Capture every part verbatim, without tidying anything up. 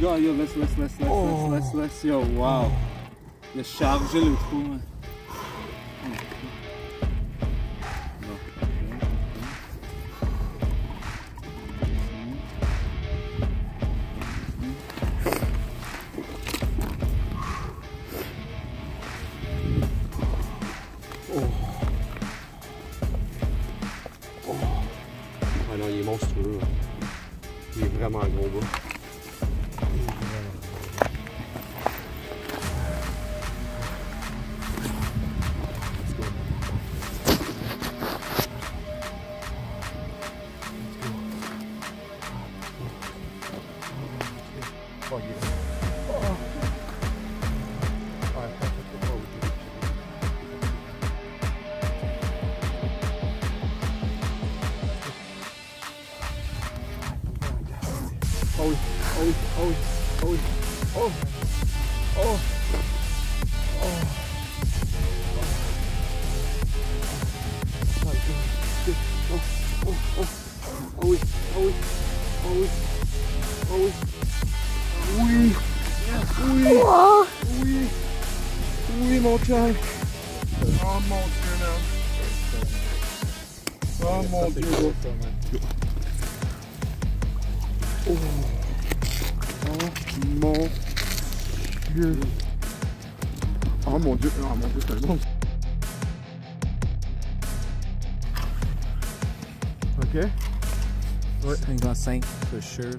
god, yo, let's, let's, let's, let's, oh. let's, let's, let's, yo, wow. Le charge le trou. Ah non, il est monstrueux. Il est vraiment gros bas. Oh, yeah. Oh. Oh, oh, oh, oh, oh, oh, oh. Oui, oui, oui, oui, mon cœur. Oh mon Dieu, non. Oh mon Dieu. Oh, oh mon Dieu. Oh mon Dieu, oh mon Dieu, c'est bon. Ok. Ouais. cinq dans cinq, for sure.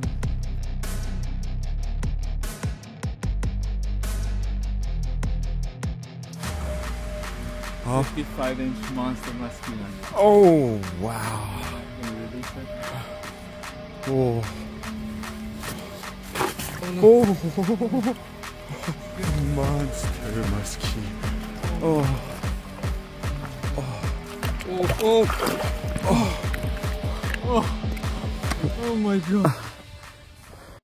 Oh. fifty-five inch monster masculine. Oh, wow. Oh. Oh, monster muskie. Oh. Oh. Oh. Oh. Oh. Oh. Oh my god.